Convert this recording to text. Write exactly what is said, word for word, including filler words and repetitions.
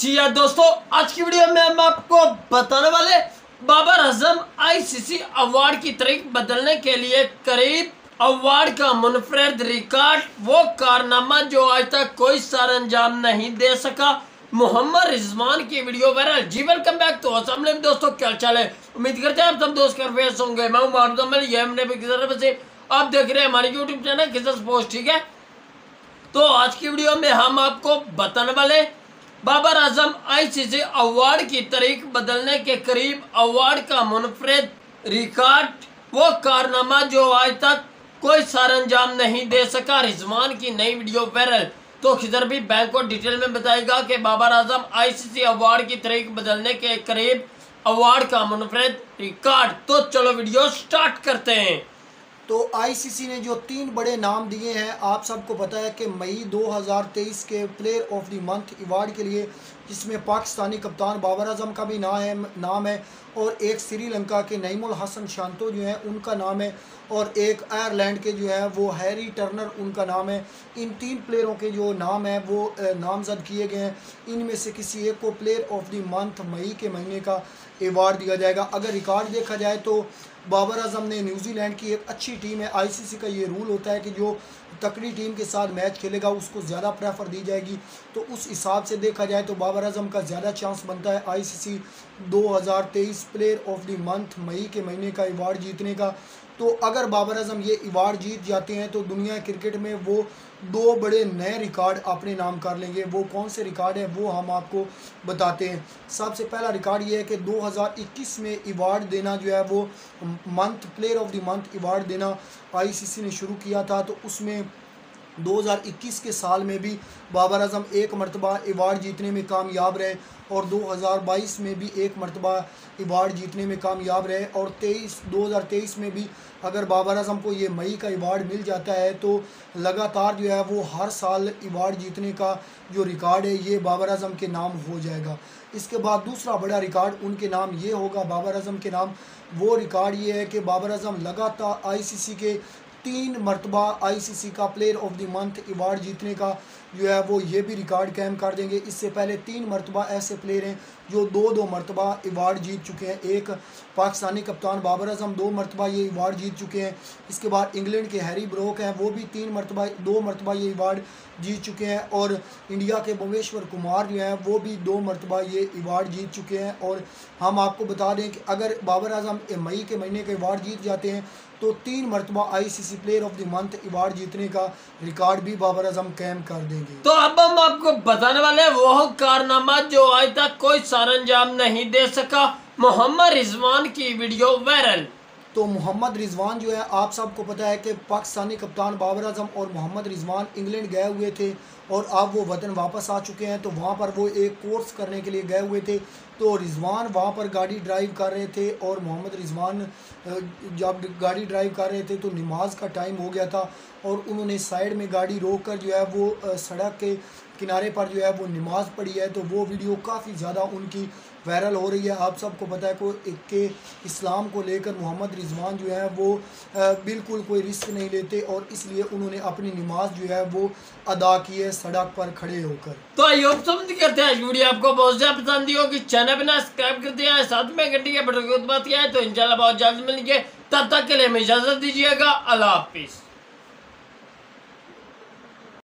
जी हाँ दोस्तों, आज की वीडियो में हम आपको बताने वाले बाबर आजम आईसीसी अवार्ड की तारीख बदलने के लिए करीब अवार्ड का मुनफरद रिकॉर्ड, वो कारनामा जो आज तक कोई सर अंजाम नहीं दे सका। मोहम्मद रिजवान की वीडियो वायरल। जी वेलकम बैक तो सामने दोस्तों, क्या हाल है? उम्मीद करते हैं आप सब दोस्त फेस होंगे। मैं मोहम्मद रिजवान, ये हमने भी आप देख रहे हैं हमारे यूट्यूब चैनल किस पोस्ट, ठीक है। तो आज की वीडियो में हम आपको बताने वाले बाबर आजम आईसीसी अवार्ड की तारीख बदलने के करीब अवार्ड का मुनफरद रिकॉर्ड, वो कारनामा जो आज तक कोई सरंजाम नहीं दे सका। रिजवान की नई वीडियो वायरल। तो खिजर भी बैंक को डिटेल में बताएगा कि बाबर आजम आईसीसी अवार्ड की तारीख बदलने के करीब अवार्ड का मुनफरद रिकॉर्ड। तो चलो वीडियो स्टार्ट करते हैं। तो आईसीसी ने जो तीन बड़े नाम दिए हैं, आप सबको पता है कि मई दो हज़ार तेईस के player of the month award के लिए, जिसमें पाकिस्तानी कप्तान बाबर आजम का भी नाम है नाम है और एक श्रीलंका के नयमल हसन शांतो जो हैं उनका नाम है, और एक आयरलैंड के जो है वो हैरी टर्नर उनका नाम है। इन तीन प्लेयरों के जो नाम हैं वो नामजद किए गए हैं। इनमें से किसी एक को प्लेयर ऑफ द मंथ मई के महीने का अवार्ड दिया जाएगा। अगर रिकॉर्ड देखा जाए तो बाबर आजम ने न्यूजीलैंड की एक अच्छी टीम है। आईसीसी का ये रूल होता है कि जो तकड़ी टीम के साथ मैच खेलेगा उसको ज़्यादा प्रेफर दी जाएगी। तो उस हिसाब से देखा जाए तो बाबर आजम का ज़्यादा चांस बनता है आईसीसी दो हज़ार तेईस प्लेयर ऑफ द मंथ मई के महीने का अवार्ड जीतने का। तो अगर बाबर आजम ये अवार्ड जीत जाते हैं तो दुनिया क्रिकेट में वो दो बड़े नए रिकॉर्ड अपने नाम कर लेंगे। वो कौन से रिकॉर्ड हैं वो हम आपको बताते हैं। सबसे पहला रिकॉर्ड ये है कि दो हज़ार इक्कीस में अवार्ड देना जो है वो month player of the month award देना आईसीसी ने शुरू किया था। तो उसमें दो हज़ार इक्कीस के साल में भी बाबर आजम एक मरतबा अवार्ड जीतने में कामयाब रहे, और दो हज़ार बाईस में भी एक मरतबा अवार्ड जीतने में कामयाब रहे, और तेईस दो हज़ार तेईस में भी अगर बाबर आजम को ये मई का अवार्ड मिल जाता है तो लगातार जो है वो हर साल अवार्ड जीतने का जो रिकॉर्ड है ये बाबर आजम के नाम हो जाएगा। इसके बाद दूसरा बड़ा रिकॉर्ड उनके नाम ये होगा बाबर आजम के नाम। वो रिकॉर्ड ये है कि बाबर आजम लगातार आईसीसी के तीन मरतबा आईसीसी का player of the month award जीतने का जो है वो ये भी रिकॉर्ड कायम कर देंगे। इससे पहले तीन मरतबा ऐसे प्लेयर हैं जो दो दो मरतबा अवार्ड जीत चुके हैं। एक पाकिस्तानी कप्तान बाबर आजम दो मरतबा ये अवार्ड जीत चुके हैं। इसके बाद इंग्लैंड के हैरी ब्रोक हैं, वो भी तीन मरतबा दो मरतबा ये अवार्ड जीत चुके हैं, और इंडिया के भुवनेश्वर कुमार जो हैं वो भी दो मरतबा ये अवार्ड जीत चुके हैं। और हम आपको बता दें कि अगर बाबर आजम मई के महीने के अवार्ड जीत जाते हैं तो तीन मरतबा ICC player of the month award जीतने का रिकॉर्ड भी बाबर आजम कायम कर देंगे। तो अब हम आपको बताने वाले वो कारनामा जो आज तक कोई सरंजाम नहीं दे सका। मोहम्मद रिजवान की वीडियो वायरल। तो मोहम्मद रिजवान जो है आप सबको पता है कि पाकिस्तानी कप्तान बाबर आजम और मोहम्मद रिजवान इंग्लैंड गए हुए थे, और अब वो वतन वापस आ चुके हैं। तो वहाँ पर वो एक कोर्स करने के लिए गए हुए थे। तो रिजवान वहाँ पर गाड़ी ड्राइव कर रहे थे, और मोहम्मद रिजवान जब गाड़ी ड्राइव कर रहे थे तो नमाज का टाइम हो गया था, और उन्होंने साइड में गाड़ी रोक कर जो है वो सड़क के किनारे पर जो है वो नमाज पढ़ी है। तो वो वीडियो काफ़ी ज़्यादा उनकी वायरल हो रही है। आप सबको पता है को के इस्लाम को लेकर मोहम्मद रिजवान जो है वो बिल्कुल कोई रिस्क नहीं लेते, और इसलिए उन्होंने अपनी नमाज जो है वो अदा की है सड़क पर खड़े होकर। तो आइए करते हैं वीडियो आपको बहुत ज़्यादा पसंद होगी। चैनल पर सब्सक्राइब करते हैं, साथ में घंटी के बटन की बात किया है। तो इंशाल्लाह बहुत जल्द मिलेंगे, तब तक के लिए हमें इजाज़त दीजिएगा। अल्लाह हाफिज़।